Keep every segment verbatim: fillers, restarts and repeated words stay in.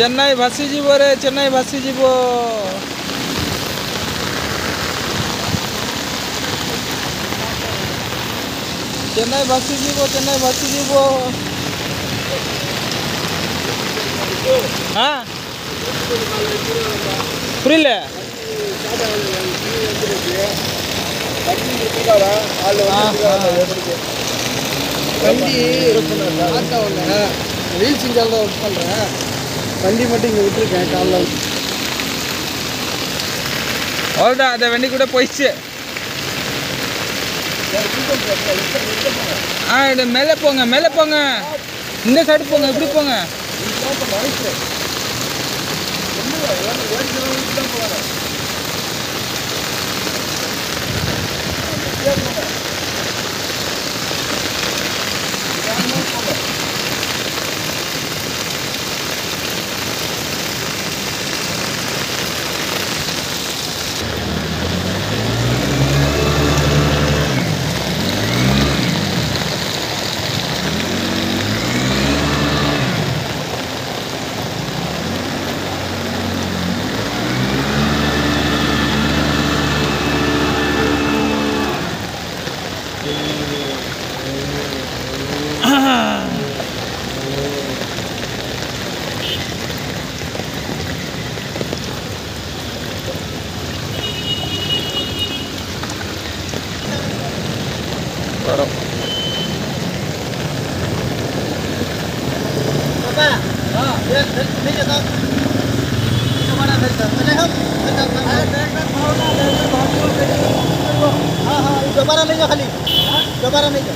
Chennai bhasi jibo re, Chennai bhasi jibo. Chennai bhasi jibo, Chennai bhasi jibo. Ha? Prile. Vendi matting utter kaya kallam. All that the vendi kuda poichche. Ah, the mele ponga, mele ponga. Inda side ponga, ipdi ponga. दोबारा नहीं खाली दोबारा नहीं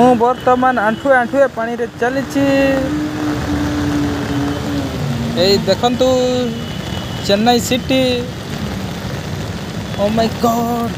ମୁଁ ବର୍ତ୍ତମାନ ଆଣ୍ଠୁଏ ଆଣ୍ଠୁଏ ପାଣିରେ ଚାଲିଛି। ଏଇ ଦେଖନ୍ତୁ ଚେନ୍ନାଇ ସିଟି। ଓ ମାଇ ଗଡ୍।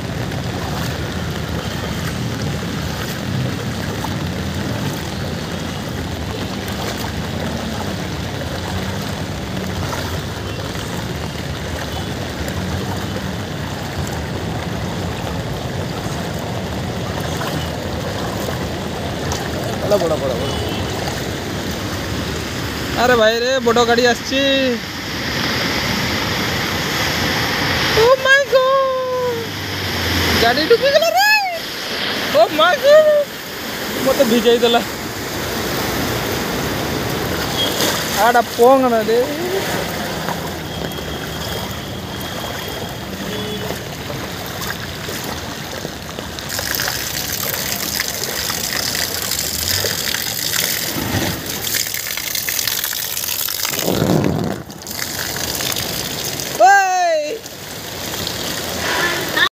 बड़ा बड़ा बड़ा अरे भाई रे बड़ो गाड़ी आसची। ओ माय गॉड गाड़ी डुबी गला रे। ओ माय गॉड मते भिजाई देला आड़ा पोंग ना दे।